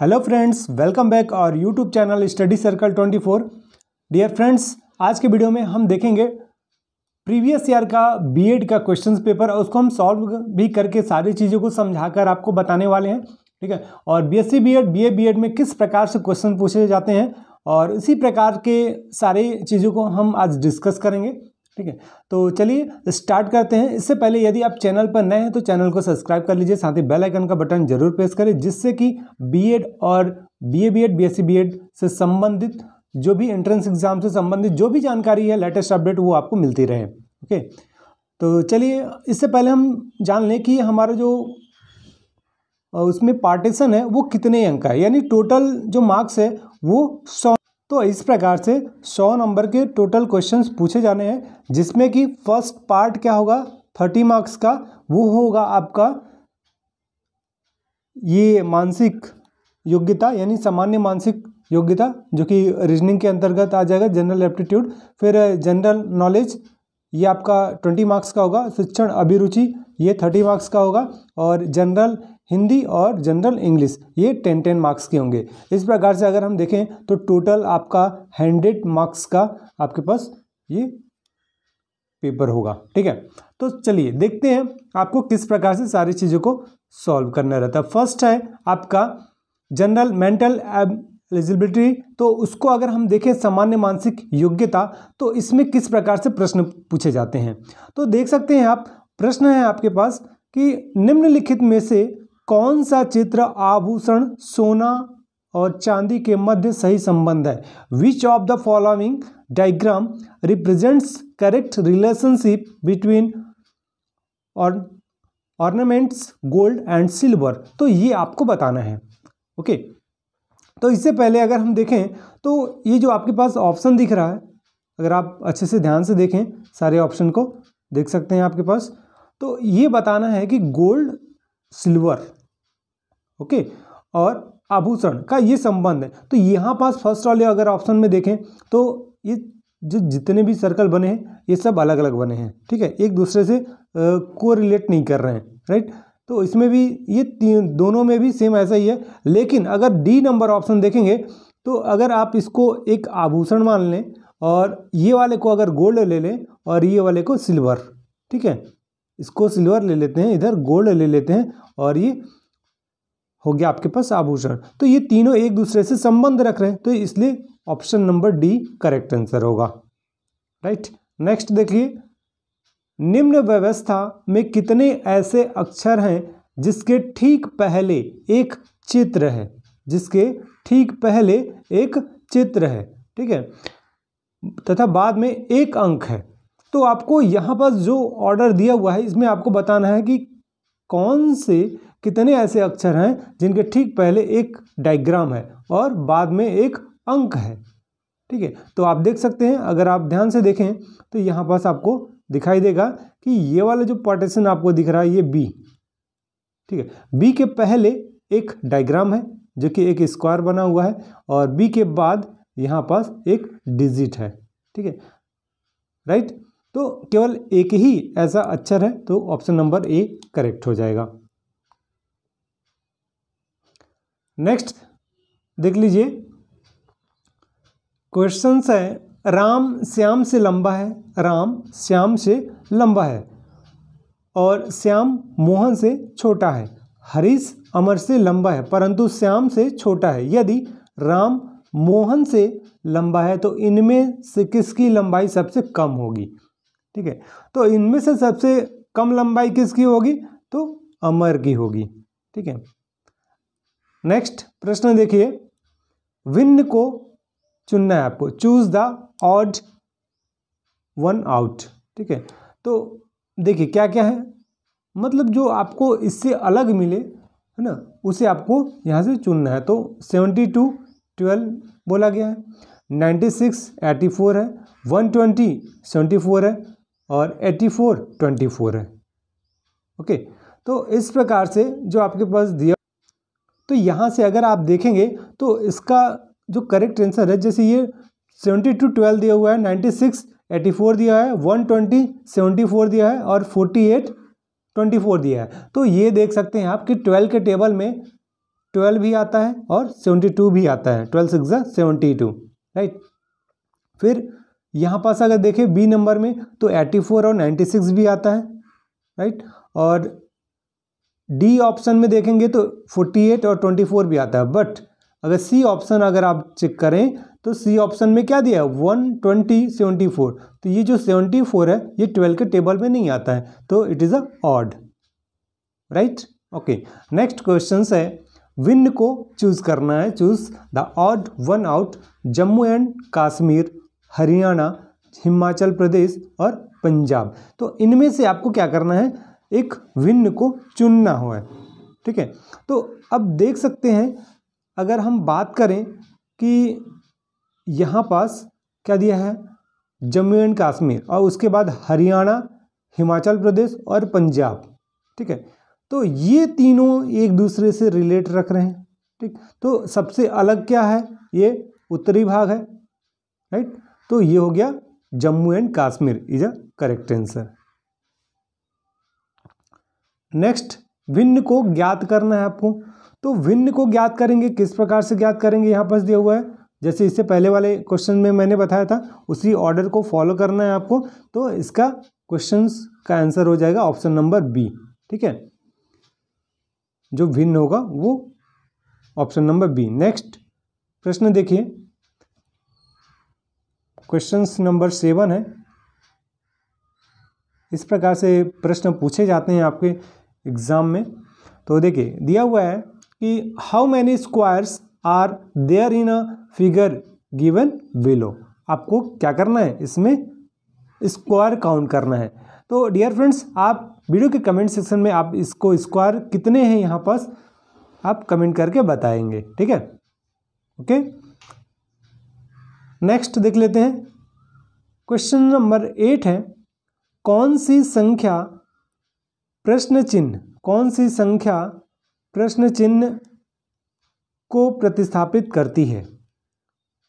Hello friends, welcome back और YouTube channel study circle 24। Dear friends, आज के video में हम देखेंगे प्रीवियस ईयर का बीएड का क्वेश्चंस पेपर और उसको हम सॉल्व भी करके सारी चीज़ों को समझाकर आपको बताने वाले हैं, ठीक है। और बीएससी बीएड बीए बीएड में किस प्रकार से क्वेश्चन पूछे जाते हैं और इसी प्रकार के सारी चीज़ों को हम आज डिस्कस करेंगे, ठीक है। तो चलिए स्टार्ट करते हैं। इससे पहले यदि आप चैनल पर नए हैं तो चैनल को सब्सक्राइब कर लीजिए, साथ ही बेल आइकन का बटन जरूर प्रेस करें, जिससे कि बीएड और बीए बीएड बीएससी बीएड से संबंधित जो भी एंट्रेंस एग्जाम से संबंधित जो भी जानकारी है, लेटेस्ट अपडेट, वो आपको मिलती रहे, ओके। तो चलिए इससे पहले हम जान लें कि हमारा जो उसमें पार्टीशन है वो कितने अंक का है, यानी टोटल जो मार्क्स है वो 100। तो इस प्रकार से 100 नंबर के टोटल क्वेश्चंस पूछे जाने हैं, जिसमें कि फर्स्ट पार्ट क्या होगा 30 मार्क्स का, वो होगा आपका ये मानसिक योग्यता यानी सामान्य मानसिक योग्यता, जो कि रीजनिंग के अंतर्गत आ जाएगा, जनरल एप्टीट्यूड। फिर जनरल नॉलेज ये आपका 20 मार्क्स का होगा, शिक्षण अभिरुचि ये 30 मार्क्स का होगा, और जनरल हिंदी और जनरल इंग्लिश ये 10-10 मार्क्स के होंगे। इस प्रकार से अगर हम देखें तो टोटल आपका 100 मार्क्स का आपके पास ये पेपर होगा, ठीक है। तो चलिए देखते हैं आपको किस प्रकार से सारी चीज़ों को सॉल्व करना रहता है। फर्स्ट है आपका जनरल मेंटल एलिजिबिलिटी। तो उसको अगर हम देखें सामान्य मानसिक योग्यता, तो इसमें किस प्रकार से प्रश्न पूछे जाते हैं। तो देख सकते हैं आप, प्रश्न है आपके पास कि निम्नलिखित में से कौन सा चित्र आभूषण सोना और चांदी के मध्य सही संबंध है। Which of the following diagram represents correct relationship between ornaments gold and silver. तो ये आपको बताना है, ओके। तो इससे पहले अगर हम देखें तो ये जो आपके पास ऑप्शन दिख रहा है, अगर आप अच्छे से ध्यान से देखें सारे ऑप्शन को देख सकते हैं आपके पास, तो ये बताना है कि गोल्ड सिल्वर, ओके, और आभूषण का ये संबंध है। तो यहाँ पास फर्स्ट वाले अगर ऑप्शन में देखें तो ये जो जितने भी सर्कल बने हैं ये सब अलग अलग बने हैं, ठीक है, एक दूसरे से कोरिलेट नहीं कर रहे हैं, राइट। तो इसमें भी ये तीन दोनों में भी सेम ऐसा ही है। लेकिन अगर डी नंबर ऑप्शन देखेंगे तो अगर आप इसको एक आभूषण मान लें और ये वाले को अगर गोल्ड ले लें और ये वाले को सिल्वर, ठीक है, इसको सिल्वर ले लेते हैं, इधर गोल्ड ले लेते हैं, और ये हो गया आपके पास आभूषण। तो ये तीनों एक दूसरे से संबंध रख रहे हैं, तो इसलिए option number D correct answer होगा, राइट। नेक्स्ट देखिए, निम्न व्यवस्था में कितने ऐसे अक्षर हैं जिसके ठीक पहले एक चित्र है, जिसके ठीक पहले एक चित्र है, ठीक है, तथा बाद में एक अंक है। तो आपको यहाँ पर जो ऑर्डर दिया हुआ है इसमें आपको बताना है कि कौन से कितने ऐसे अक्षर हैं जिनके ठीक पहले एक डायग्राम है और बाद में एक अंक है, ठीक है। तो आप देख सकते हैं, अगर आप ध्यान से देखें तो यहाँ पास आपको दिखाई देगा कि ये वाला जो पार्टीशन आपको दिख रहा है ये बी, ठीक है, बी के पहले एक डायग्राम है जो कि एक स्क्वायर बना हुआ है, और बी के बाद यहाँ पास एक डिजिट है, ठीक है, राइट। तो केवल एक ही ऐसा अक्षर है, तो ऑप्शन नंबर ए करेक्ट हो जाएगा। नेक्स्ट देख लीजिए, क्वेश्चंस है राम श्याम से लंबा है, राम श्याम से लंबा है, और श्याम मोहन से छोटा है, हरीश अमर से लंबा है परंतु श्याम से छोटा है। यदि राम मोहन से लंबा है तो इनमें से किसकी लंबाई सबसे कम होगी, ठीक है। तो इनमें से सबसे कम लंबाई किसकी होगी, तो अमर की होगी, ठीक है। नेक्स्ट प्रश्न देखिए, विन को चुनना है आपको, choose the odd one out, ठीक है। तो देखिए क्या क्या है, मतलब जो आपको इससे अलग मिले है ना, उसे आपको यहाँ से चुनना है। तो 72 12 बोला गया है, 96 84 है, 120 74 है, और 84 24 है, ओके। तो इस प्रकार से जो आपके पास दिया, तो यहाँ से अगर आप देखेंगे तो इसका जो करेक्ट आंसर है, जैसे ये 72 12 दिया हुआ है, 96 84 दिया है, 120 74 दिया है, और 48 24 दिया है। तो ये देख सकते हैं आप कि 12 के टेबल में 12 भी आता है और 72 भी आता है, 12 × 6 = 72, राइट। फिर यहाँ पास अगर देखें बी नंबर में तो 84 और 96 भी आता है, राइट। और डी ऑप्शन में देखेंगे तो 48 और 24 भी आता है। बट अगर सी ऑप्शन अगर आप चेक करें तो सी ऑप्शन में क्या दिया है, 120, 74। तो ये जो 74 है ये 12 के टेबल में नहीं आता है, तो it is a odd, right. Okay, next question है विन को चूज़ करना है, choose the odd one out. Jammu and Kashmir, Haryana, Himachal Pradesh और पंजाब। तो इनमें से आपको क्या करना है, एक विन को चुनना हुआ है, ठीक है। तो अब देख सकते हैं अगर हम बात करें कि यहाँ पास क्या दिया है, जम्मू एंड कश्मीर और उसके बाद हरियाणा, हिमाचल प्रदेश और पंजाब, ठीक है। तो ये तीनों एक दूसरे से रिलेट रख रहे हैं, ठीक। तो सबसे अलग क्या है, ये उत्तरी भाग है, राइट। तो ये हो गया Jammu and Kashmir is a correct answer. Next भिन्न को ज्ञात करना है आपको। तो भिन्न को ज्ञात करेंगे किस प्रकार से ज्ञात करेंगे, यहाँ पास दिया हुआ है जैसे इससे पहले वाले क्वेश्चन में मैंने बताया था उसी ऑर्डर को फॉलो करना है आपको। तो इसका क्वेश्चंस का आंसर हो जाएगा ऑप्शन नंबर बी, ठीक है, जो भिन्न होगा वो ऑप्शन नंबर बी। नेक्स्ट प्रश्न देखिए, क्वेश्चंस नंबर 7 है। इस प्रकार से प्रश्न पूछे जाते हैं आपके एग्जाम में। तो देखिए दिया हुआ है कि how many squares are there in a figure given below. आपको क्या करना है, इसमें स्क्वायर काउंट करना है। तो डियर फ्रेंड्स, आप वीडियो के कमेंट सेक्शन में आप इसको स्क्वायर कितने हैं यहाँ पास आप कमेंट करके बताएंगे, ठीक है, ओके। नेक्स्ट देख लेते हैं क्वेश्चन नंबर 8 है, कौन सी संख्या प्रश्न चिन्ह, कौन सी संख्या प्रश्न चिन्ह को प्रतिस्थापित करती है,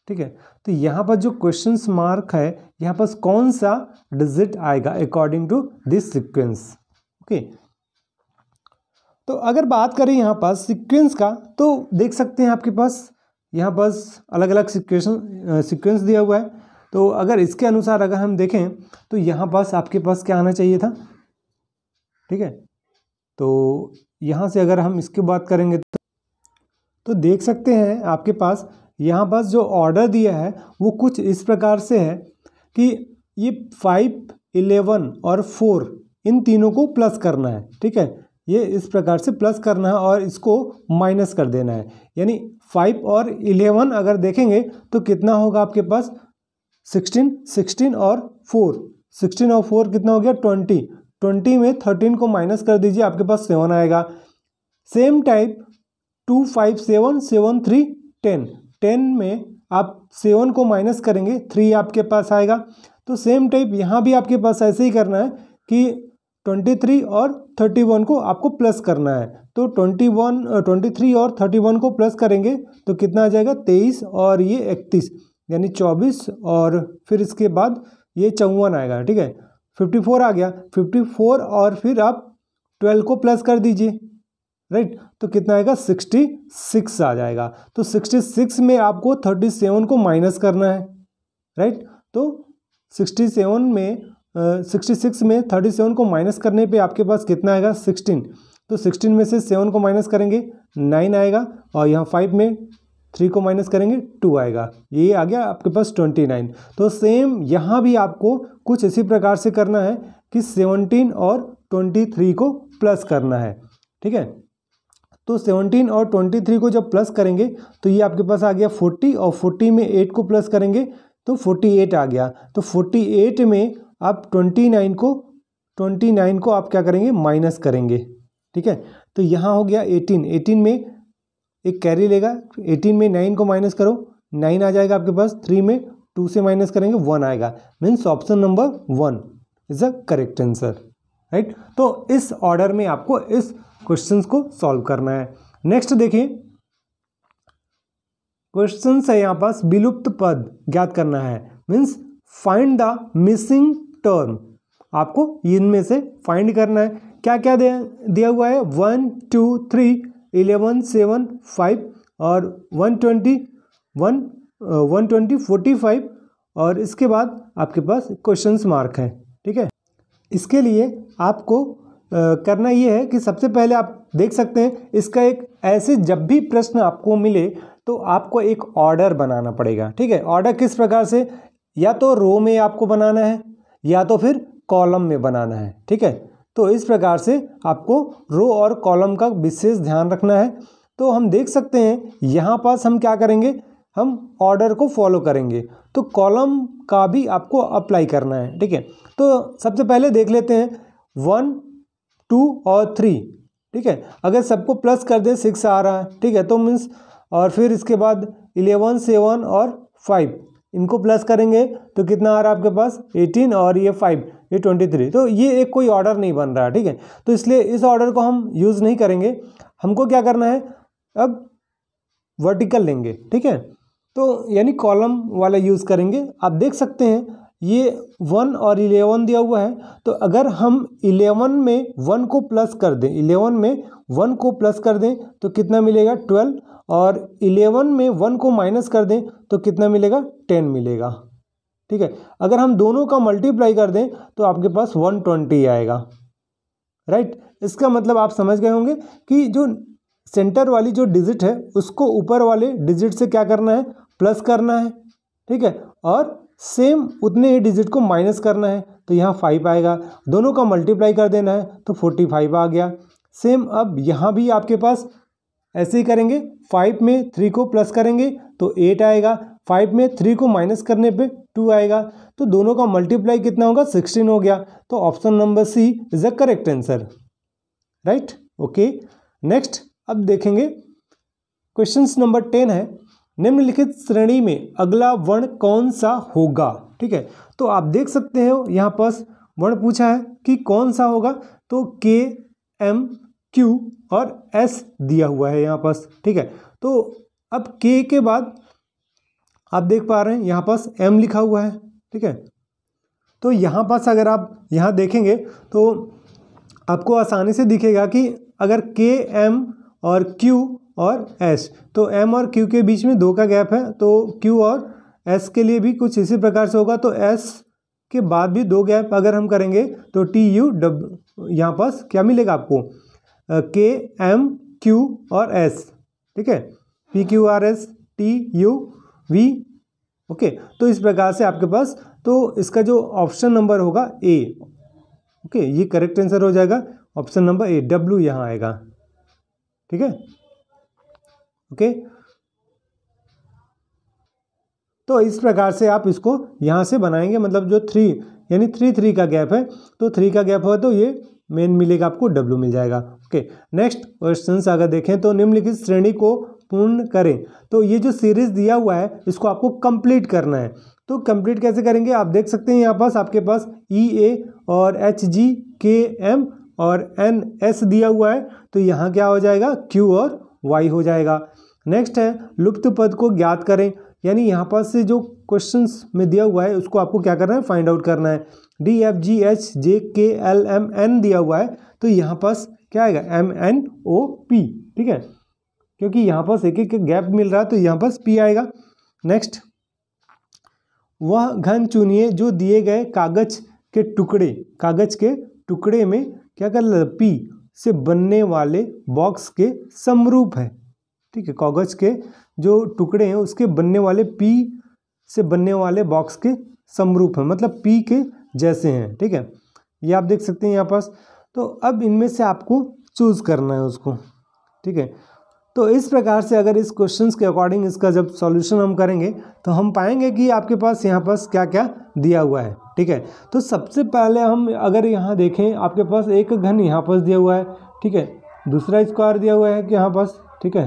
ठीक है। तो यहाँ पर जो क्वेश्चन मार्क है यहाँ पर कौन सा डिजिट आएगा according to this sequence, okay. तो अगर बात करें यहाँ पास सीक्वेंस का तो देख सकते हैं आपके पास यहाँ पास अलग अलग सीक्वेंस दिया हुआ है। तो अगर इसके अनुसार अगर हम देखें तो यहाँ पास आपके पास क्या आना चाहिए था, ठीक है। तो यहाँ से अगर हम इसकी बात करेंगे तो देख सकते हैं आपके पास यहाँ पास जो ऑर्डर दिया है वो कुछ इस प्रकार से है कि ये 5, 11 और 4 इन तीनों को प्लस करना है, ठीक है। ये इस प्रकार से प्लस करना है और इसको माइनस कर देना है, यानी 5 और 11 अगर देखेंगे तो कितना होगा आपके पास 16, 16 और 4 कितना हो गया 20 में 13 को माइनस कर दीजिए आपके पास 7 आएगा। सेम टाइप 2, 5, 7, 7, 3, 10 में आप 7 को माइनस करेंगे 3 आपके पास आएगा। तो सेम टाइप यहाँ भी आपके पास ऐसे ही करना है कि 23 और 31 को आपको प्लस करना है। तो 23 और 31 को प्लस करेंगे तो कितना आ जाएगा 23 और ये 31 यानी 24 और फिर इसके बाद ये 54 आएगा, ठीक है, 54 आ गया। 54 और फिर आप 12 को प्लस कर दीजिए, राइट, तो कितना आएगा 66 आ जाएगा। तो 66 में आपको 37 को माइनस करना है, राइट। तो 66 में 37 को माइनस करने पे आपके पास कितना आएगा 16। तो 16 में से 7 को माइनस करेंगे 9 आएगा और यहाँ 5 में 3 को माइनस करेंगे 2 आएगा, ये आ गया आपके पास 29। तो सेम यहाँ भी आपको कुछ इसी प्रकार से करना है कि 17 और 23 को प्लस करना है, ठीक है। तो 17 और 23 को जब प्लस करेंगे तो ये आपके पास आ गया 40 और 40 में 8 को प्लस करेंगे तो 48 आ गया। तो 48 में आप 29 को आप क्या करेंगे माइनस करेंगे, ठीक है। तो यहाँ हो गया 18 में एक कैरी लेगा, 18 में 9 को माइनस करो 9 आ जाएगा आपके पास, 3 में 2 से माइनस करेंगे 1 आएगा। Means option number 1 is a correct answer, right. तो इस ऑर्डर में आपको इस क्वेश्चंस को सॉल्व करना है। नेक्स्ट देखिए क्वेश्चंस है यहाँ पास विलुप्त पद ज्ञात करना है, means find the missing term. आपको इनमें से फाइंड करना है, क्या क्या दिया हुआ है 1, 2, 3 1175 और 120 45 और इसके बाद आपके पास क्वेश्चंस मार्क हैं। ठीक है, इसके लिए आपको करना ये है कि सबसे पहले आप देख सकते हैं इसका एक ऐसे जब भी प्रश्न आपको मिले तो आपको एक ऑर्डर बनाना पड़ेगा। ठीक है, ऑर्डर किस प्रकार से, या तो रो में आपको बनाना है या तो फिर कॉलम में बनाना है। ठीक है, तो इस प्रकार से आपको रो और कॉलम का विशेष ध्यान रखना है। तो हम देख सकते हैं यहाँ पास हम क्या करेंगे, हम ऑर्डर को फॉलो करेंगे, तो कॉलम का भी आपको अप्लाई करना है। ठीक है, तो सबसे पहले देख लेते हैं 1, 2 और 3। ठीक है, अगर सबको प्लस कर दे 6 आ रहा है। ठीक है, तो मीन्स और फिर इसके बाद 11, 7 और 5 इनको प्लस करेंगे तो कितना आ रहा है आपके पास 18 और ये 5 ये 23। तो ये एक कोई ऑर्डर नहीं बन रहा। ठीक है, तो इसलिए इस ऑर्डर को हम यूज़ नहीं करेंगे। हमको क्या करना है, अब वर्टिकल लेंगे। ठीक है, तो यानी कॉलम वाला यूज़ करेंगे। आप देख सकते हैं ये 1 और 11 दिया हुआ है, तो अगर हम 11 में 1 को प्लस कर दें, 11 में 1 को प्लस कर दें तो कितना मिलेगा 12 और 11 में 1 को माइनस कर दें तो कितना मिलेगा 10 मिलेगा। ठीक है, अगर हम दोनों का मल्टीप्लाई कर दें तो आपके पास 120 आएगा। राइट, इसका मतलब आप समझ गए होंगे कि जो सेंटर वाली जो डिजिट है उसको ऊपर वाले डिजिट से क्या करना है, प्लस करना है। ठीक है, और सेम उतने ही डिजिट को माइनस करना है, तो यहाँ 5 आएगा। दोनों का मल्टीप्लाई कर देना है तो 45 आ गया। सेम अब यहाँ भी आपके पास ऐसे ही करेंगे। 5 में 3 को प्लस करेंगे तो 8 आएगा, 5 में 3 को माइनस करने पे 2 आएगा, तो दोनों का मल्टीप्लाई कितना होगा 16 हो गया। तो option number C is the correct answer. Right, okay, next अब देखेंगे क्वेश्चन नंबर 10 है, निम्नलिखित श्रेणी में अगला वर्ण कौन सा होगा। ठीक है, तो आप देख सकते हो यहाँ पास वर्ण पूछा है कि कौन सा होगा, तो K, M, Q और S दिया हुआ है यहाँ पास। ठीक है, तो अब K के बाद आप देख पा रहे हैं यहाँ पास M लिखा हुआ है। ठीक है, तो यहाँ पास अगर आप यहाँ देखेंगे तो आपको आसानी से दिखेगा कि अगर K, M और Q और S, तो M और Q के बीच में 2 का गैप है, तो Q और S के लिए भी कुछ इसी प्रकार से होगा। तो S के बाद भी 2 गैप अगर हम करेंगे तो T, U, W यहाँ पास क्या मिलेगा आपको K, M, Q और S। ठीक है, P, Q, R, S, T, U, V। Okay, तो इस प्रकार से आपके पास, तो इसका जो ऑप्शन नंबर होगा A। ओके, ये करेक्ट आंसर हो जाएगा ऑप्शन नंबर A, W यहाँ आएगा। ठीक है, ओके, तो इस प्रकार से आप इसको यहाँ से बनाएंगे, मतलब जो 3 यानी 3, 3 का गैप है, तो 3 का गैप हो तो ये मेन मिलेगा आपको W मिल जाएगा। ओके, नेक्स्ट क्वेश्चन अगर देखें तो निम्नलिखित श्रेणी को पूर्ण करें। तो ये जो सीरीज दिया हुआ है इसको आपको कंप्लीट करना है, तो कंप्लीट कैसे करेंगे आप देख सकते हैं यहाँ पास आपके पास E, A और H, G, K, M और N, S दिया हुआ है, तो यहाँ क्या हो जाएगा Q और Y हो जाएगा। नेक्स्ट है लुप्त पद को ज्ञात करें, यानी यहाँ पर से जो क्वेश्चंस में दिया हुआ है उसको आपको क्या करना है, फाइंड आउट करना है। D, F, G, H, J, K, L, M, N दिया हुआ है, तो यहाँ पास क्या आएगा M, N, O, P। ठीक है, क्योंकि यहाँ पास एक गैप मिल रहा है तो यहाँ पास P आएगा। नेक्स्ट, वह घन चुनिए जो दिए गए कागज के टुकड़े में क्या कर ला P से बनने वाले बॉक्स के समरूप है। ठीक है, कागज के जो टुकड़े हैं उसके बनने वाले P से बनने वाले बॉक्स के समरूप हैं, मतलब P के जैसे हैं। ठीक है, ये आप देख सकते हैं यहाँ पास। तो अब इनमें से आपको चूज़ करना है उसको। ठीक है, तो इस प्रकार से अगर इस क्वेश्चंस के अकॉर्डिंग इसका जब सॉल्यूशन हम करेंगे तो हम पाएंगे कि आपके पास यहाँ पास क्या क्या दिया हुआ है। ठीक है, तो सबसे पहले हम अगर यहाँ देखें आपके पास एक घन यहाँ पास दिया हुआ है। ठीक है, दूसरा स्क्वायर दिया हुआ है कि यहाँ पास। ठीक है,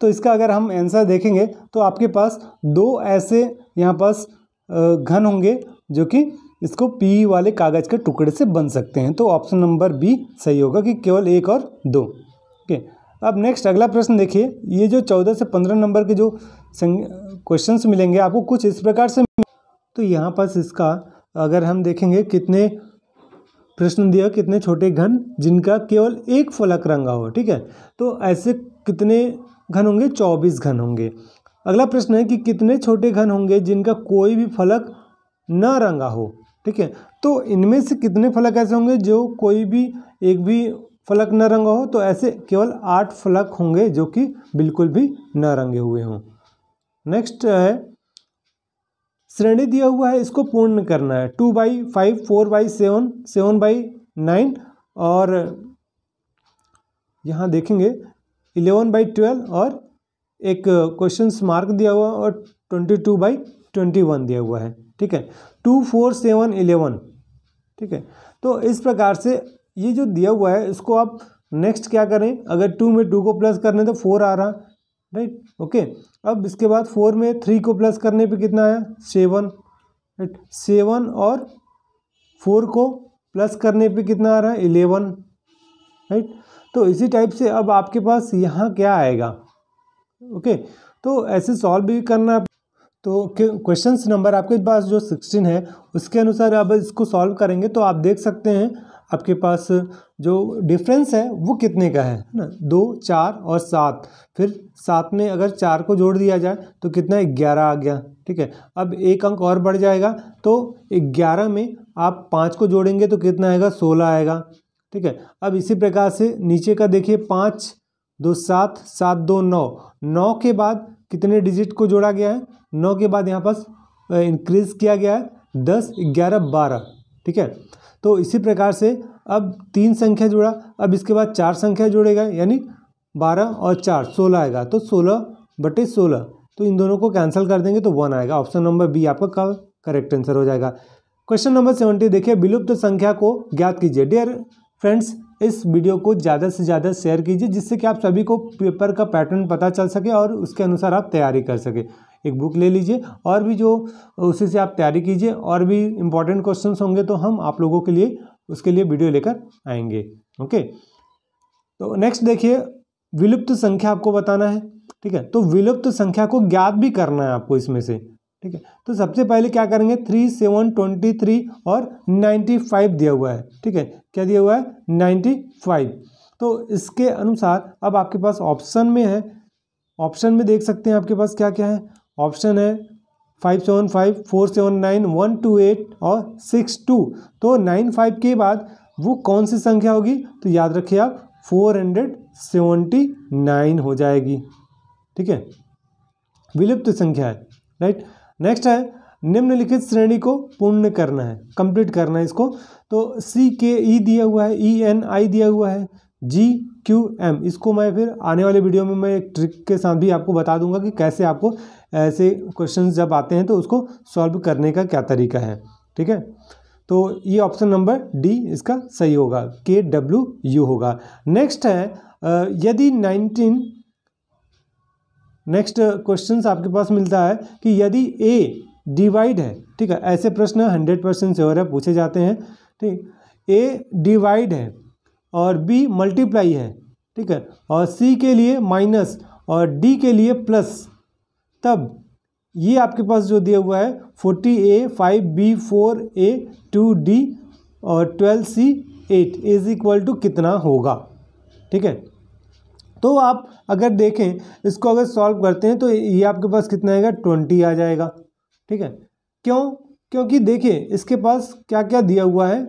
तो इसका अगर हम आंसर देखेंगे तो आपके पास 2 ऐसे यहाँ पास घन होंगे जो कि इसको P वाले कागज़ के टुकड़े से बन सकते हैं, तो ऑप्शन नंबर B सही होगा कि केवल 1 और 2। ओके, अब नेक्स्ट अगला प्रश्न देखिए, ये जो 14 से 15 नंबर के जो क्वेश्चंस मिलेंगे आपको कुछ इस प्रकार से। तो यहाँ पास इसका अगर हम देखेंगे कितने प्रश्न दिया कितने छोटे घन जिनका केवल एक फलक रंगा हो, ठीक है। तो ऐसे कितने घन होंगे, 24 घन होंगे। अगला प्रश्न है कि कितने छोटे घन होंगे जिनका कोई भी फलक ना रंगा हो, ठीक है। तो इनमें से कितने फलक ऐसे होंगे जो कोई भी एक भी फलक न रंगा हो, तो ऐसे केवल 8 फलक होंगे जो कि बिल्कुल भी न रंगे हुए हों। नेक्स्ट है श्रेणी दिया हुआ है, इसको पूर्ण करना है। 2/5, 4/7, 7/9 और यहाँ देखेंगे 11/12 और एक क्वेश्चन मार्क दिया हुआ और 22/21 दिया हुआ है, ठीक है। 2, 4, 7, 11, ठीक है। तो इस प्रकार से ये जो दिया हुआ है इसको आप नेक्स्ट क्या करें, अगर 2 में 2 को प्लस करने तो 4 आ रहा, राइट, ओके। अब इसके बाद 4 में 3 को प्लस करने पे कितना आया, 7, राइट। 7 और 4 को प्लस करने पे कितना आ रहा है, 11, राइट। तो इसी टाइप से अब आपके पास यहाँ क्या आएगा, ओके। तो ऐसे सॉल्व भी करना। तो क्वेश्चन नंबर आपके पास जो 16 है उसके अनुसार अब इसको सॉल्व करेंगे। तो आप देख सकते हैं आपके पास जो डिफरेंस है वो कितने का है ना, 2, 4 और 7। फिर 7 में अगर 4 को जोड़ दिया जाए तो कितना 11 आ गया, ठीक है। अब एक अंक और बढ़ जाएगा तो 11 में आप 5 को जोड़ेंगे तो कितना आएगा, 16 आएगा, ठीक है। अब इसी प्रकार से नीचे का देखिए, 5, 2, 7, 7, 2, 9। 9 के बाद कितने डिजिट को जोड़ा गया है, 9 के बाद यहाँ पास इंक्रीज किया गया है 10, 11, 12, ठीक है। तो इसी प्रकार से अब 3 संख्या जोड़ा, अब इसके बाद 4 संख्या जोड़ेगा यानी 12 और 4, 16 आएगा। तो 16/16, तो इन दोनों को कैंसिल कर देंगे तो 1 आएगा। ऑप्शन नंबर बी आपका करेक्ट आंसर हो जाएगा। क्वेश्चन नंबर 17 देखिए, विलुप्त संख्या को ज्ञात कीजिए। डियर फ्रेंड्स, इस वीडियो को ज़्यादा से ज़्यादा शेयर कीजिए जिससे कि आप सभी को पेपर का पैटर्न पता चल सके और उसके अनुसार आप तैयारी कर सके। एक बुक ले लीजिए और भी जो उसी से आप तैयारी कीजिए, और भी इम्पोर्टेंट क्वेश्चंस होंगे तो हम आप लोगों के लिए उसके लिए वीडियो लेकर आएंगे, ओके। तो नेक्स्ट देखिए, विलुप्त संख्या आपको बताना है, ठीक है। तो विलुप्त संख्या को ज्ञात भी करना है आपको इसमें से, ठीक है। तो सबसे पहले क्या करेंगे, 3, 7, 23 और 95 दिया हुआ है, ठीक है। क्या दिया हुआ है, 95। तो इसके अनुसार अब आपके पास ऑप्शन में है, ऑप्शन में देख सकते हैं आपके पास क्या क्या है। ऑप्शन है 575, 479, 128 और 62। तो 95 के बाद वो कौन सी संख्या होगी, तो याद रखिए आप 479 हो जाएगी, ठीक है, विलुप्त संख्या है, राइट। नेक्स्ट है निम्नलिखित श्रेणी को पूर्ण करना है, कंप्लीट करना है इसको। तो CKE दिया हुआ है, ENI दिया हुआ है, GQM। इसको मैं फिर आने वाले वीडियो में मैं एक ट्रिक के साथ भी आपको बता दूंगा कि कैसे आपको ऐसे क्वेश्चंस जब आते हैं तो उसको सॉल्व करने का क्या तरीका है, ठीक है। तो ये ऑप्शन नंबर डी इसका सही होगा, KWU होगा। नेक्स्ट है यदि 19, नेक्स्ट क्वेश्चंस आपके पास मिलता है कि यदि A डिवाइड है, ठीक है, ऐसे प्रश्न 100% श्योर है पूछे जाते हैं, ठीक। A डिवाइड है और B मल्टीप्लाई है, ठीक है, और C के लिए माइनस और D के लिए प्लस, तब ये आपके पास जो दिया हुआ है 40A, 5B, 4A, 2D और 12C, 8 इज इक्वल टू कितना होगा, ठीक है। तो आप अगर देखें इसको, अगर सॉल्व करते हैं तो ये आपके पास कितना आएगा, 20 आ जाएगा, ठीक है। क्यों, क्योंकि देखिए इसके पास क्या क्या दिया हुआ है।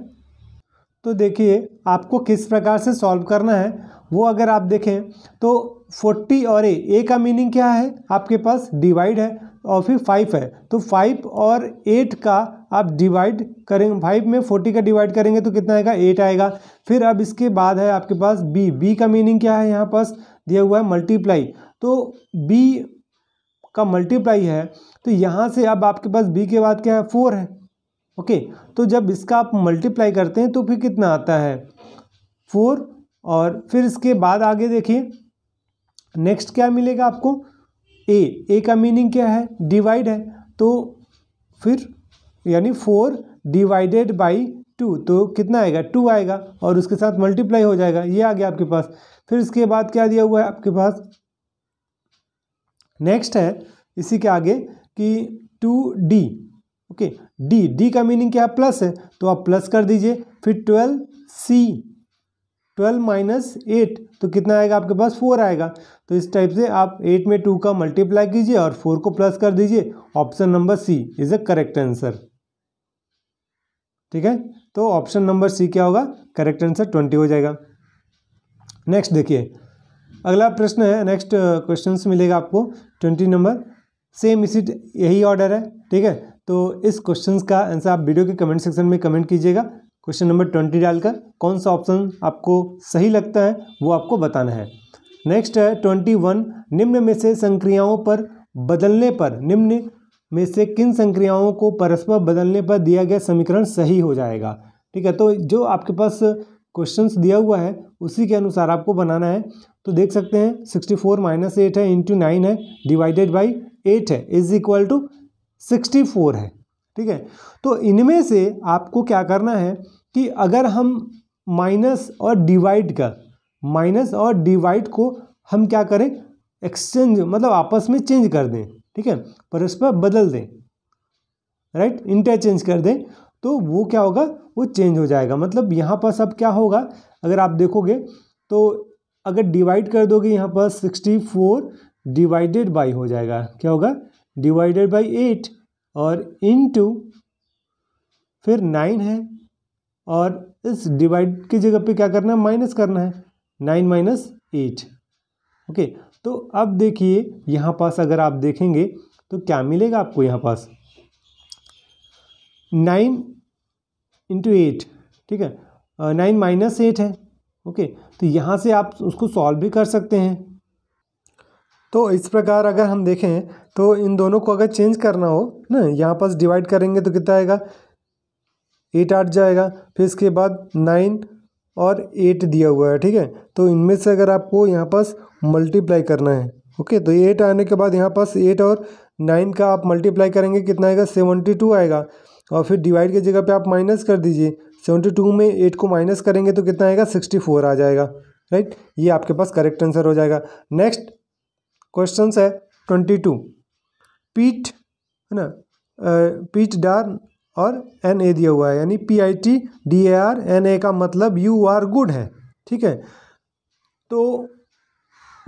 तो देखिए आपको किस प्रकार से सॉल्व करना है वो अगर आप देखें तो 40 और A का मीनिंग क्या है, आपके पास डिवाइड है, और फिर 5 है, तो 5 और 8 का आप डिवाइड करेंगे, 5 में 40 का डिवाइड करेंगे तो कितना आएगा, 8 आएगा। फिर अब इसके बाद है आपके पास B, B का मीनिंग क्या है, यहाँ पास दिया हुआ है मल्टीप्लाई, तो B का मल्टीप्लाई है, तो यहाँ से अब आपके पास B के बाद क्या है, 4 है, ओके। तो जब इसका आप मल्टीप्लाई करते हैं तो फिर कितना आता है, 4, और फिर इसके बाद आगे देखिए नेक्स्ट क्या मिलेगा आपको, A का मीनिंग क्या है, डिवाइड है, तो फिर यानी 4 डिवाइडेड बाई 2, तो कितना आएगा, 2 आएगा, और उसके साथ मल्टीप्लाई हो जाएगा, ये आ गया आपके पास। फिर इसके बाद क्या दिया हुआ है आपके पास, नेक्स्ट है इसी के आगे कि 2D, ओके, डी, डी का मीनिंग क्या है? प्लस है, तो आप प्लस कर दीजिए। फिर 12C, 12 माइनस 8, तो कितना आएगा आपके पास? 4 आएगा। तो इस टाइप से आप 8 में 2 का मल्टीप्लाई कीजिए और 4 को प्लस कर दीजिए। Option number C is a correct answer. ठीक है, तो ऑप्शन नंबर सी क्या होगा? करेक्ट आंसर 20 हो जाएगा। नेक्स्ट देखिए, अगला प्रश्न है, नेक्स्ट क्वेश्चन मिलेगा आपको 20 नंबर, सेम इसी यही ऑर्डर है। ठीक है, तो इस क्वेश्चन का आंसर आप वीडियो के कमेंट सेक्शन में कमेंट कीजिएगा। क्वेश्चन नंबर 20 डालकर कौन सा ऑप्शन आपको सही लगता है वो आपको बताना है। नेक्स्ट है 21, निम्न में से संक्रियाओं पर बदलने पर, निम्न में से किन संक्रियाओं को परस्पर बदलने पर दिया गया समीकरण सही हो जाएगा। ठीक है, तो जो आपके पास क्वेश्चंस दिया हुआ है उसी के अनुसार आपको बनाना है। तो देख सकते हैं 64 माइनस 8 है इंटू 9 है डिवाइडेड बाई 8 है इज इक्वल टू 64 है। ठीक है, तो इनमें से आपको क्या करना है कि अगर हम माइनस और डिवाइड को हम क्या करें, एक्सचेंज, मतलब आपस में चेंज कर दें। ठीक है, परस्पर बदल दें, राइट, इंटरचेंज कर दें, तो वो क्या होगा? वो चेंज हो जाएगा। मतलब यहाँ पर सब क्या होगा, अगर आप देखोगे तो अगर डिवाइड कर दोगे यहाँ पर 64 डिवाइडेड बाई हो जाएगा, क्या होगा? डिवाइडेड बाई 8 और इनटू फिर 9 है, और इस डिवाइड की जगह पे क्या करना है? माइनस करना है, 9 माइनस 8। ओके, तो अब देखिए यहाँ पास अगर आप देखेंगे तो क्या मिलेगा आपको? यहाँ पास 9 इंटू 8, ठीक है, 9 माइनस 8 है। ओके, तो यहाँ से आप उसको सॉल्व भी कर सकते हैं। तो इस प्रकार अगर हम देखें तो इन दोनों को अगर चेंज करना हो ना, यहाँ पास डिवाइड करेंगे तो कितना आएगा? 8 8 जाएगा, फिर इसके बाद 9 और 8 दिया हुआ है। ठीक है, तो इनमें से अगर आपको यहाँ पास मल्टीप्लाई करना है, ओके, तो 8 आने के बाद यहाँ पास 8 और 9 का आप मल्टीप्लाई करेंगे, कितना आएगा? 72 आएगा। और फिर डिवाइड की जगह पे आप माइनस कर दीजिए, 72 में 8 को माइनस करेंगे तो कितना आएगा? 64 आ जाएगा, राइट। ये आपके पास करेक्ट आंसर हो जाएगा। नेक्स्ट क्वेश्चन है 22, पीट है ना, पीट डार और NA दिया हुआ है, यानी PIT DAR NA का मतलब यू आर गुड है। ठीक है, तो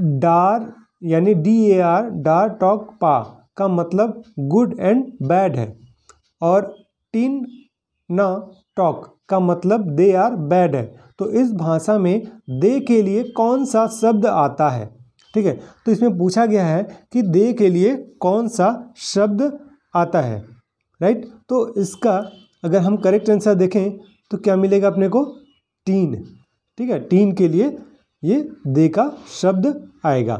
डार यानी DAR, डार टॉक पा का मतलब गुड एंड बैड है, और टीन ना टॉक का मतलब दे आर बैड है। तो इस भाषा में दे के लिए कौन सा शब्द आता है? ठीक है, तो इसमें पूछा गया है कि दे के लिए कौन सा शब्द आता है, राइट। तो इसका अगर हम करेक्ट आंसर देखें तो क्या मिलेगा अपने को? टीन। ठीक है, टीन के लिए ये दे का शब्द आएगा।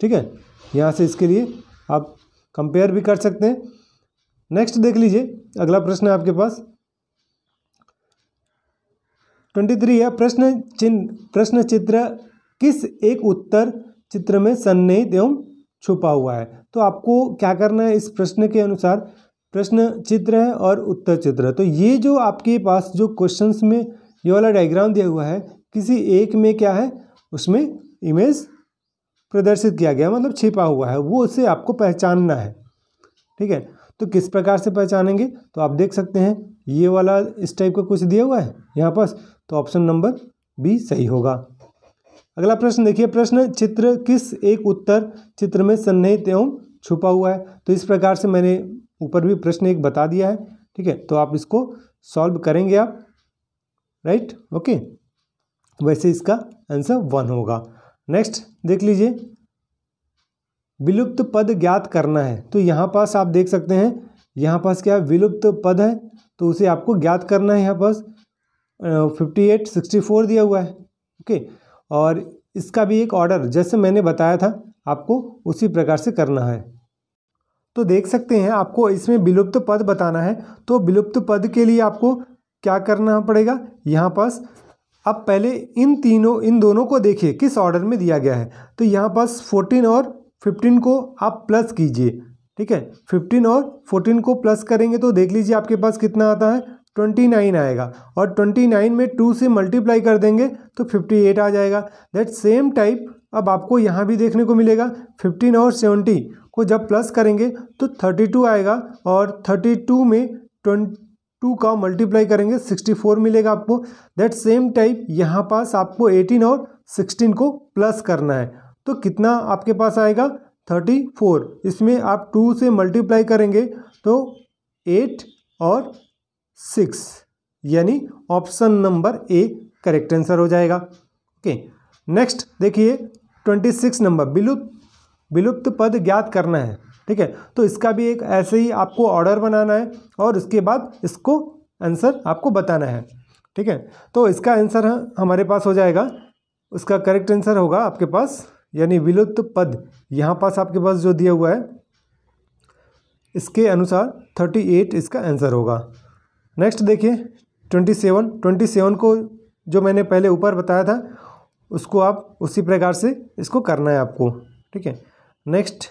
ठीक है, यहाँ से इसके लिए आप कंपेयर भी कर सकते हैं। नेक्स्ट देख लीजिए, अगला प्रश्न है आपके पास 23 है, प्रश्न चित्र किस एक उत्तर चित्र में सन्निहित एवं छुपा हुआ है। तो आपको क्या करना है इस प्रश्न के अनुसार? प्रश्न चित्र है और उत्तर चित्र है, तो ये जो आपके पास जो क्वेश्चंस में ये वाला डायग्राम दिया हुआ है, किसी एक में क्या है, उसमें इमेज प्रदर्शित किया गया, मतलब छिपा हुआ है, वो उसे आपको पहचानना है। ठीक है, तो किस प्रकार से पहचानेंगे? तो आप देख सकते हैं ये वाला इस टाइप का कुछ दिया हुआ है यहाँ पास, तो ऑप्शन नंबर बी सही होगा। अगला प्रश्न देखिए, प्रश्न चित्र किस एक उत्तर चित्र में सन्निहित एवं छुपा हुआ है। तो इस प्रकार से मैंने ऊपर भी प्रश्न एक बता दिया है। ठीक है, तो आप इसको सॉल्व करेंगे आप, राइट, ओके, वैसे इसका आंसर 1 होगा। नेक्स्ट देख लीजिए, विलुप्त पद ज्ञात करना है। तो यहाँ पास आप देख सकते हैं, यहाँ पास क्या है? विलुप्त पद है, तो उसे आपको ज्ञात करना है। यहाँ पास 58, 64 दिया हुआ है, ओके, और इसका भी एक ऑर्डर जैसे मैंने बताया था आपको उसी प्रकार से करना है। तो देख सकते हैं आपको इसमें विलुप्त पद बताना है, तो विलुप्त पद के लिए आपको क्या करना पड़ेगा? यहाँ पास आप पहले इन दोनों को देखिए किस ऑर्डर में दिया गया है। तो यहाँ पास 14 और 15 को आप प्लस कीजिए। ठीक है, 15 और 14 को प्लस करेंगे तो देख लीजिए आपके पास कितना आता है? 29 आएगा, और 29 में 2 से मल्टीप्लाई कर देंगे तो 58 आ जाएगा। दैट सेम टाइप अब आपको यहाँ भी देखने को मिलेगा 15 और 70 को जब प्लस करेंगे तो 32 आएगा और 32 में 22 का मल्टीप्लाई करेंगे 64 मिलेगा आपको। दैट सेम टाइप यहाँ पास आपको 18 और 16 को प्लस करना है तो कितना आपके पास आएगा 34। इसमें आप 2 से मल्टीप्लाई करेंगे तो 8 और 6 यानी option number A correct answer हो जाएगा। ओके नेक्स्ट देखिए 26 नंबर विलुप्त पद ज्ञात करना है। ठीक है तो इसका भी एक ऐसे ही आपको ऑर्डर बनाना है और उसके बाद इसको आंसर आपको बताना है। ठीक है तो इसका आंसर हमारे पास हो जाएगा, उसका करेक्ट आंसर होगा आपके पास यानी विलुप्त पद यहाँ पास आपके पास जो दिया हुआ है इसके अनुसार 38 इसका आंसर होगा। नेक्स्ट देखिए 27 को जो मैंने पहले ऊपर बताया था उसको आप उसी प्रकार से इसको करना है आपको। ठीक है नेक्स्ट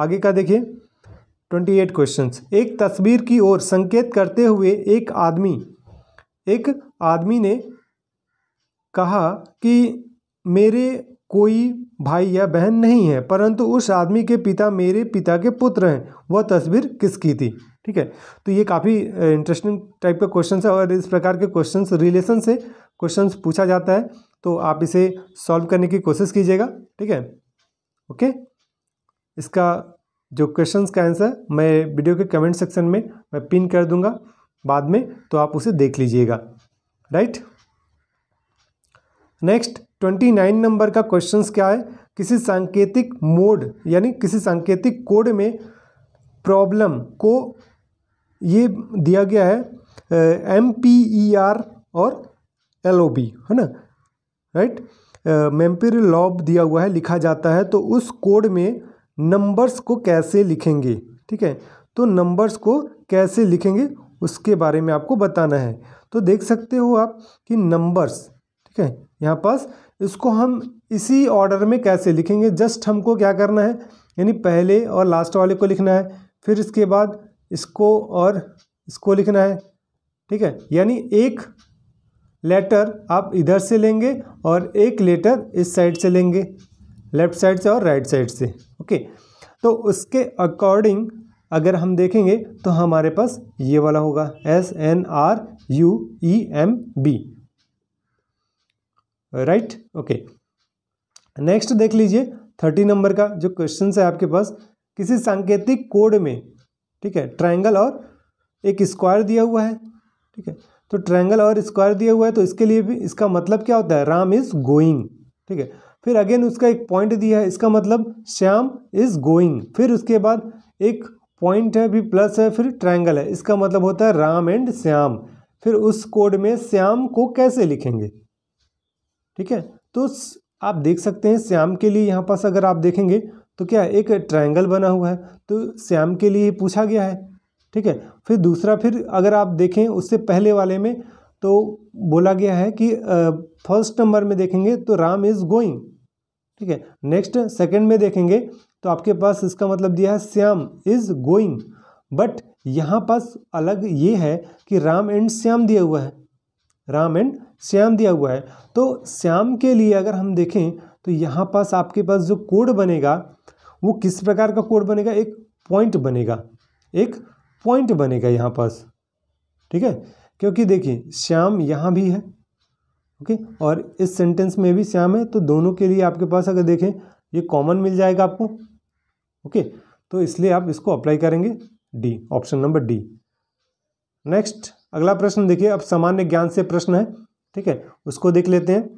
आगे का देखिए 28 क्वेश्चंस। एक तस्वीर की ओर संकेत करते हुए एक आदमी ने कहा कि मेरे कोई भाई या बहन नहीं है परंतु उस आदमी के पिता मेरे पिता के पुत्र हैं, वह तस्वीर किसकी थी। ठीक है तो ये काफ़ी इंटरेस्टिंग टाइप का क्वेश्चन है और इस प्रकार के क्वेश्चंस रिलेशन से क्वेश्चंस पूछा जाता है तो आप इसे सॉल्व करने की कोशिश कीजिएगा। ठीक है ओके इसका जो क्वेश्चंस का आंसर मैं वीडियो के कमेंट सेक्शन में मैं पिन कर दूंगा बाद में तो आप उसे देख लीजिएगा। राइट नेक्स्ट 29 नंबर का क्वेश्चंस क्या है। किसी सांकेतिक मोड यानी किसी सांकेतिक कोड में प्रॉब्लम को ये दिया गया है MPER और LOB है ना। राइट मेम्पेर लॉब दिया हुआ है लिखा जाता है तो उस कोड में नंबर्स को कैसे लिखेंगे। ठीक है तो नंबर्स को कैसे लिखेंगे उसके बारे में आपको बताना है तो देख सकते हो आप कि नंबर्स ठीक है यहाँ पास इसको हम इसी ऑर्डर में कैसे लिखेंगे। जस्ट हमको क्या करना है यानी पहले और लास्ट वाले को लिखना है फिर इसके बाद इसको और इसको लिखना है। ठीक है यानी एक लेटर आप इधर से लेंगे और एक लेटर इस साइड से लेंगे, लेफ्ट साइड से और राइट साइड से। ओके तो उसके अकॉर्डिंग अगर हम देखेंगे तो हमारे पास ये वाला होगा SNRUEMB। राइट ओके नेक्स्ट देख लीजिए 30 नंबर का जो क्वेश्चन है आपके पास। किसी सांकेतिक कोड में ठीक है ट्रायंगल और एक स्क्वायर दिया हुआ है। ठीक है तो ट्रायंगल और स्क्वायर दिया हुआ है तो इसके लिए भी इसका मतलब क्या होता है राम इज गोइंग। ठीक है फिर अगेन उसका एक पॉइंट दिया है इसका मतलब श्याम इज गोइंग। फिर उसके बाद एक पॉइंट है भी प्लस है फिर ट्रायंगल है इसका मतलब होता है राम एंड श्याम। फिर उस कोड में श्याम को कैसे लिखेंगे। ठीक है तो आप देख सकते हैं श्याम के लिए यहाँ पास अगर आप देखेंगे तो क्या एक ट्रायंगल बना हुआ है तो श्याम के लिए पूछा गया है। ठीक है फिर दूसरा फिर अगर आप देखें उससे पहले वाले में तो बोला गया है कि फर्स्ट नंबर में देखेंगे तो राम इज़ गोइंग। ठीक है नेक्स्ट सेकंड में देखेंगे तो आपके पास इसका मतलब दिया है श्याम इज़ गोइंग बट यहाँ पास अलग ये है कि राम एंड श्याम दिया हुआ है, राम एंड श्याम दिया हुआ है तो श्याम के लिए अगर हम देखें तो यहाँ पास आपके पास जो कोड बनेगा वो किस प्रकार का कोड बनेगा, एक पॉइंट बनेगा, एक पॉइंट बनेगा यहाँ पास। ठीक है क्योंकि देखिए श्याम यहाँ भी है ओके और इस सेंटेंस में भी श्याम है तो दोनों के लिए आपके पास अगर देखें ये कॉमन मिल जाएगा आपको। ओके तो इसलिए आप इसको अप्लाई करेंगे D, option number D. Next अगला प्रश्न देखिए, अब सामान्य ज्ञान से प्रश्न है। ठीक है उसको देख लेते हैं।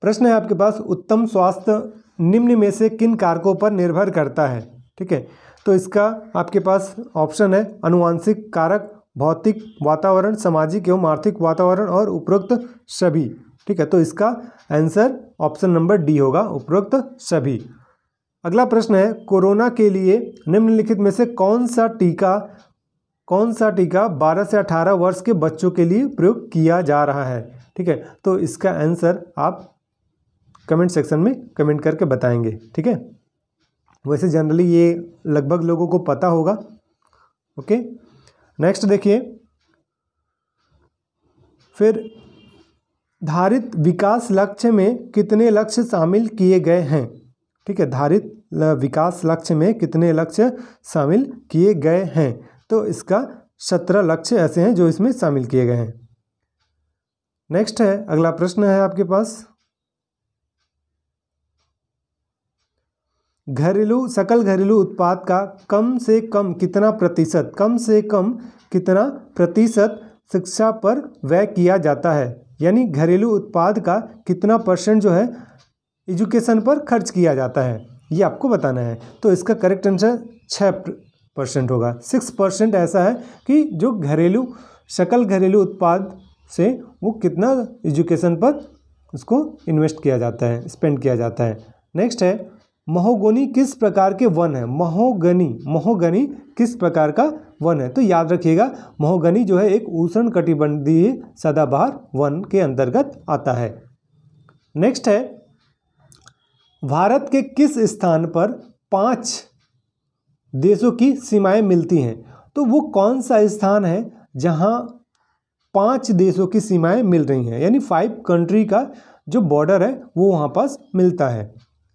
प्रश्न है आपके पास उत्तम स्वास्थ्य निम्न में से किन कारकों पर निर्भर करता है। ठीक है तो इसका आपके पास ऑप्शन है अनुवांशिक कारक, भौतिक वातावरण, सामाजिक एवं आर्थिक वातावरण और उपरोक्त सभी। ठीक है तो इसका आंसर ऑप्शन नंबर डी होगा, उपरोक्त सभी। अगला प्रश्न है कोरोना के लिए निम्नलिखित में से कौन सा टीका 12 से 18 वर्ष के बच्चों के लिए प्रयोग किया जा रहा है। ठीक है तो इसका आंसर आप कमेंट सेक्शन में कमेंट करके बताएंगे। ठीक है वैसे जनरली ये लगभग लोगों को पता होगा। ओके नेक्स्ट देखिए, फिर धारित विकास लक्ष्य में कितने लक्ष्य शामिल किए गए हैं। ठीक है, धारित विकास लक्ष्य में कितने लक्ष्य शामिल किए गए हैं, तो इसका 17 लक्ष्य ऐसे हैं जो इसमें शामिल किए गए हैं। नेक्स्ट है, अगला प्रश्न है आपके पास, सकल घरेलू उत्पाद का कम से कम कितना प्रतिशत शिक्षा पर व्यय किया जाता है, यानी घरेलू उत्पाद का कितना परसेंट जो है एजुकेशन पर खर्च किया जाता है, ये आपको बताना है। तो इसका करेक्ट आंसर 6% होगा। 6% ऐसा है कि जो सकल घरेलू उत्पाद से वो कितना एजुकेशन पर उसको इन्वेस्ट किया जाता है, स्पेंड किया जाता है। नेक्स्ट है, महोगनी किस प्रकार के वन है। महोगनी किस प्रकार का वन है, तो याद रखिएगा महोगनी जो है एक उष्णकटिबंधीय सदाबहार वन के अंतर्गत आता है। नेक्स्ट है, भारत के किस स्थान पर 5 देशों की सीमाएं मिलती हैं, तो वो कौन सा स्थान है जहां 5 देशों की सीमाएं मिल रही हैं, यानी 5 कंट्री का जो बॉर्डर है वो वहां पास मिलता है,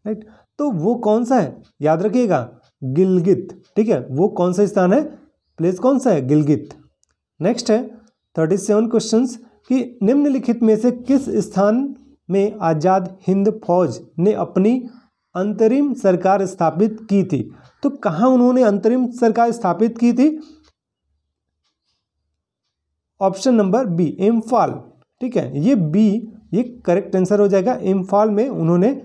राइट। तो वो कौन सा है, याद रखिएगा गिलगित। ठीक है, वो कौन सा स्थान है, प्लेस कौन सा है, गिलगित। नेक्स्ट है 37 क्वेश्चंस कि निम्नलिखित में से किस स्थान में आज़ाद हिंद फौज ने अपनी अंतरिम सरकार स्थापित की थी, तो कहाँ उन्होंने अंतरिम सरकार स्थापित की थी, ऑप्शन नंबर बी इम्फाल। ठीक है, ये बी ये करेक्ट आंसर हो जाएगा, इम्फाल में उन्होंने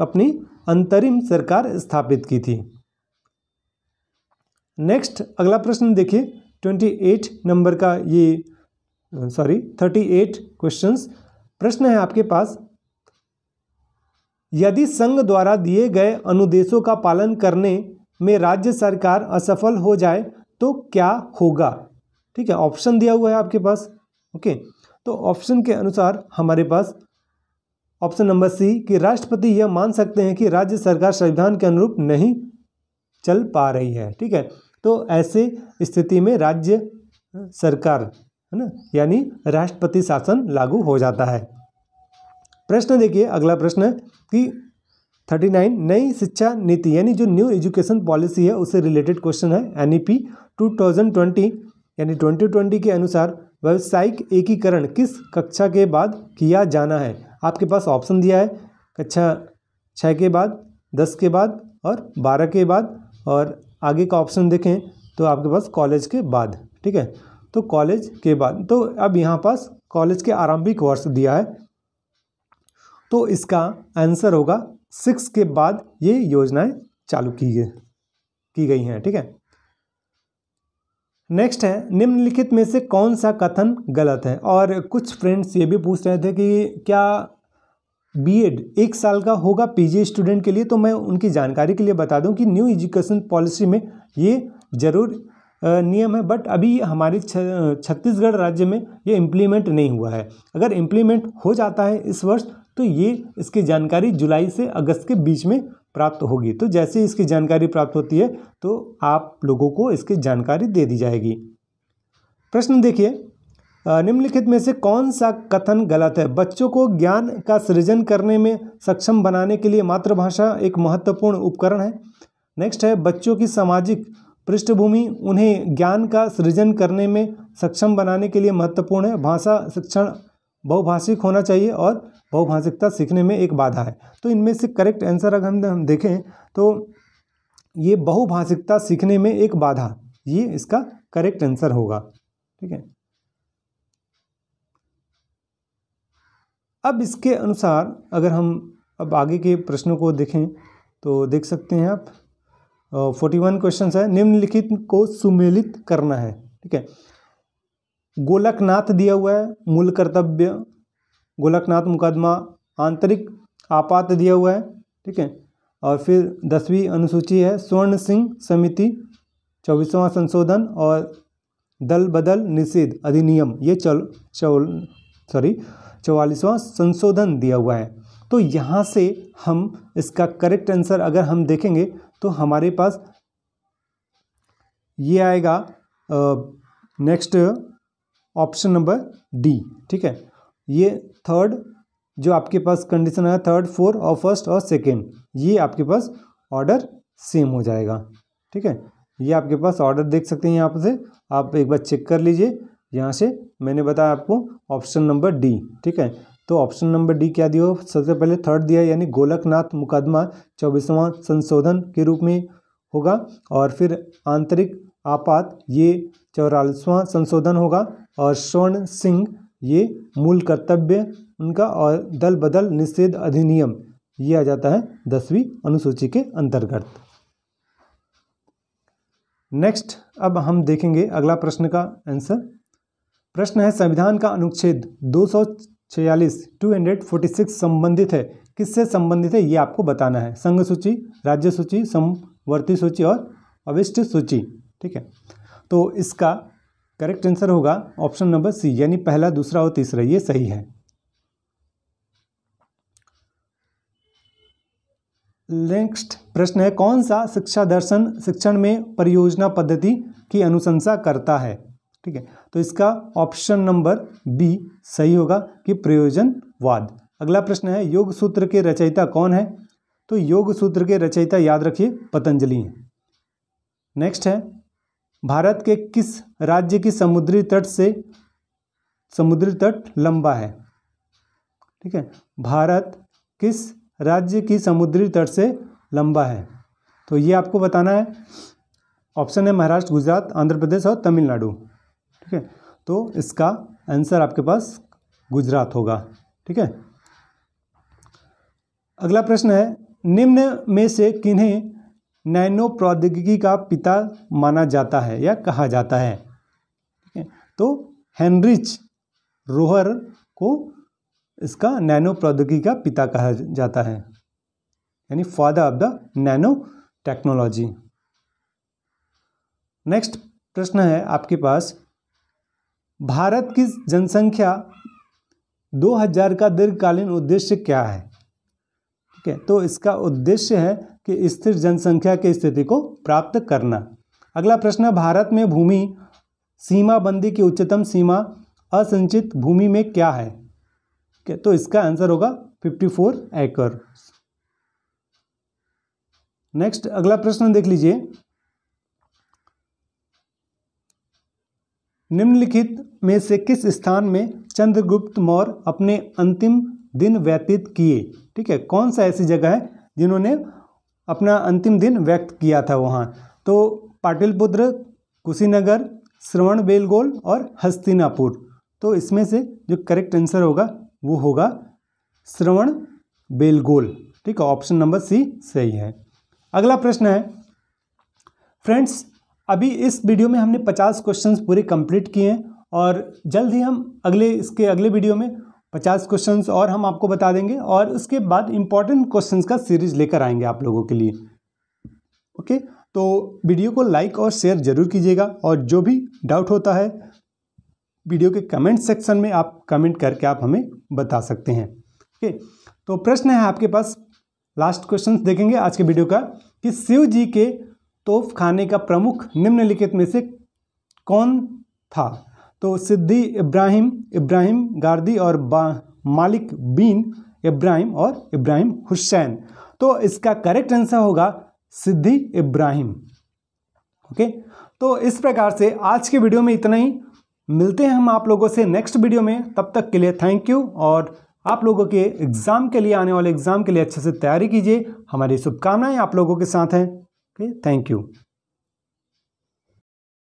अपनी अंतरिम सरकार स्थापित की थी। नेक्स्ट अगला प्रश्न देखिए 28 नंबर का, ये सॉरी 38 क्वेश्चंस। प्रश्न है आपके पास, यदि संघ द्वारा दिए गए अनुदेशों का पालन करने में राज्य सरकार असफल हो जाए तो क्या होगा। ठीक है, ऑप्शन दिया हुआ है आपके पास, ओके। तो ऑप्शन के अनुसार हमारे पास ऑप्शन नंबर सी कि राष्ट्रपति यह मान सकते हैं कि राज्य सरकार संविधान के अनुरूप नहीं चल पा रही है। ठीक है, तो ऐसे स्थिति में राज्य सरकार है ना, यानी राष्ट्रपति शासन लागू हो जाता है। प्रश्न देखिए, अगला प्रश्न कि 39 नई शिक्षा नीति यानी जो न्यू एजुकेशन पॉलिसी है उससे रिलेटेड क्वेश्चन है। NEP 2020 यानी 2020 के अनुसार व्यावसायिक एकीकरण किस कक्षा के बाद किया जाना है। आपके पास ऑप्शन दिया है कक्षा 6 के बाद, 10 के बाद और 12 के बाद, और आगे का ऑप्शन देखें तो आपके पास कॉलेज के बाद। ठीक है, तो कॉलेज के बाद, तो अब यहाँ पास कॉलेज के आरंभिक वर्ष दिया है, तो इसका आंसर होगा 6 के बाद ये योजनाएं चालू की गई हैं। ठीक है, नेक्स्ट है निम्नलिखित में से कौन सा कथन गलत है, और कुछ फ्रेंड्स ये भी पूछ रहे थे कि क्या B.Ed 1 साल का होगा PG स्टूडेंट के लिए, तो मैं उनकी जानकारी के लिए बता दूं कि न्यू एजुकेशन पॉलिसी में ये ज़रूर नियम है, बट अभी हमारे छत्तीसगढ़ राज्य में ये इम्प्लीमेंट नहीं हुआ है। अगर इम्प्लीमेंट हो जाता है इस वर्ष तो ये इसकी जानकारी जुलाई से अगस्त के बीच में प्राप्त होगी, तो जैसे ही इसकी जानकारी प्राप्त होती है तो आप लोगों को इसकी जानकारी दे दी जाएगी। प्रश्न देखिए, निम्नलिखित में से कौन सा कथन गलत है, बच्चों को ज्ञान का सृजन करने में सक्षम बनाने के लिए मातृभाषा एक महत्वपूर्ण उपकरण है। नेक्स्ट है, बच्चों की सामाजिक पृष्ठभूमि उन्हें ज्ञान का सृजन करने में सक्षम बनाने के लिए महत्वपूर्ण है। भाषा शिक्षण बहुभाषिक होना चाहिए और बहुभाषिकता सीखने में एक बाधा है, तो इनमें से करेक्ट आंसर अगर हम देखें तो ये बहुभाषिकता सीखने में एक बाधा, ये इसका करेक्ट आंसर होगा। ठीक है, अब इसके अनुसार अगर हम अब आगे के प्रश्नों को देखें तो देख सकते हैं आप 41 क्वेश्चन है, निम्नलिखित को सुमेलित करना है। ठीक है, गोलकनाथ दिया हुआ है, मूल कर्तव्य, गोलकनाथ मुकदमा, आंतरिक आपात दिया हुआ है। ठीक है, और फिर 10वीं अनुसूची है, स्वर्ण सिंह समिति, 24वां संशोधन और दल बदल निषेध अधिनियम, ये 44वां संशोधन दिया हुआ है। तो यहाँ से हम इसका करेक्ट आंसर अगर हम देखेंगे तो हमारे पास ये आएगा नेक्स्ट ऑप्शन नंबर डी। ठीक है, ये थर्ड जो आपके पास कंडीशन है थर्ड, फोर्थ और फर्स्ट और सेकेंड, ये आपके पास ऑर्डर सेम हो जाएगा। ठीक है, ये आपके पास ऑर्डर देख सकते हैं यहाँ से, आप एक बार चेक कर लीजिए। यहाँ से मैंने बताया आपको ऑप्शन नंबर डी। ठीक है, तो ऑप्शन नंबर डी क्या दिया, सबसे पहले थर्ड दिया यानी गोलकनाथ मुकदमा 24वां संशोधन के रूप में होगा, और फिर आंतरिक आपात ये 44वां संशोधन होगा, और स्वर्ण सिंह ये मूल कर्तव्य उनका, और दल बदल निषेध अधिनियम ये आ जाता है 10वीं अनुसूची के अंतर्गत। नेक्स्ट अब हम देखेंगे अगला प्रश्न का आंसर। प्रश्न है संविधान का अनुच्छेद 246 संबंधित है, किससे संबंधित है ये आपको बताना है, संघ सूची, राज्य सूची, समवर्ती सूची और अविष्ट सूची। ठीक है, तो इसका करेक्ट आंसर होगा ऑप्शन नंबर सी यानी पहला, दूसरा और तीसरा, ये सही है। नेक्स्ट प्रश्न है कौन सा शिक्षा दर्शन शिक्षण में परियोजना पद्धति की अनुशंसा करता है। ठीक है, तो इसका ऑप्शन नंबर बी सही होगा कि प्रयोजनवाद। अगला प्रश्न है योग सूत्र के रचयिता कौन है, तो योग सूत्र के रचयिता याद रखिए पतंजलि हैं। नेक्स्ट है भारत के किस राज्य की समुद्री तट लंबा है। ठीक है, भारत किस राज्य की समुद्री तट से लंबा है, तो ये आपको बताना है। ऑप्शन है महाराष्ट्र, गुजरात, आंध्र प्रदेश और तमिलनाडु। ठीक है, तो इसका आंसर आपके पास गुजरात होगा। ठीक है, अगला प्रश्न है निम्न में से किन्हें नैनो प्रौद्योगिकी का पिता माना जाता है या कहा जाता है। ठीक है, तो हेनरिच रोहर को इसका नैनो प्रौद्योगिकी का पिता कहा जाता है यानी father of the nano technology. Next प्रश्न है आपके पास भारत की जनसंख्या 2000 का दीर्घकालीन उद्देश्य क्या है। ठीक है, तो इसका उद्देश्य है कि स्थिर जनसंख्या की स्थिति को प्राप्त करना। अगला प्रश्न है भारत में भूमि सीमाबंदी की उच्चतम सीमा असंचित भूमि में क्या है। ठीक है, तो इसका आंसर होगा 54 एकड़। नेक्स्ट अगला प्रश्न देख लीजिए, निम्नलिखित में से किस स्थान में चंद्रगुप्त मौर्य अपने अंतिम दिन व्यतीत किए। ठीक है, कौन सा ऐसी जगह है जिन्होंने अपना अंतिम दिन व्यक्त किया था वहाँ, तो पाटलिपुत्र, कुशीनगर, श्रवण बेलगोल और हस्तिनापुर। तो इसमें से जो करेक्ट आंसर होगा वो होगा श्रवण बेलगोल। ठीक है, ऑप्शन नंबर सी सही है। अगला प्रश्न है फ्रेंड्स, अभी इस वीडियो में हमने 50 क्वेश्चंस पूरे कंप्लीट किए हैं, और जल्द ही हम इसके अगले वीडियो में 50 क्वेश्चंस और हम आपको बता देंगे, और उसके बाद इम्पॉर्टेंट क्वेश्चंस का सीरीज लेकर आएंगे आप लोगों के लिए। ओके, तो वीडियो को लाइक और शेयर ज़रूर कीजिएगा, और जो भी डाउट होता है वीडियो के कमेंट सेक्शन में आप कमेंट करके आप हमें बता सकते हैं। ओके, तो प्रश्न है आपके पास, लास्ट क्वेश्चन देखेंगे आज के वीडियो का, कि शिव जी के तोपखाने का प्रमुख निम्नलिखित में से कौन था, तो सिद्धी इब्राहिम गार्दी और मालिक बिन इब्राहिम और इब्राहिम हुसैन। तो इसका करेक्ट आंसर होगा सिद्धी इब्राहिम। ओके, तो इस प्रकार से आज के वीडियो में इतना ही, मिलते हैं हम आप लोगों से नेक्स्ट वीडियो में, तब तक के लिए थैंक यू, और आप लोगों के एग्ज़ाम के लिए, आने वाले एग्ज़ाम के लिए अच्छे से तैयारी कीजिए, हमारी शुभकामनाएँ आप लोगों के साथ हैं। Okay, thank you.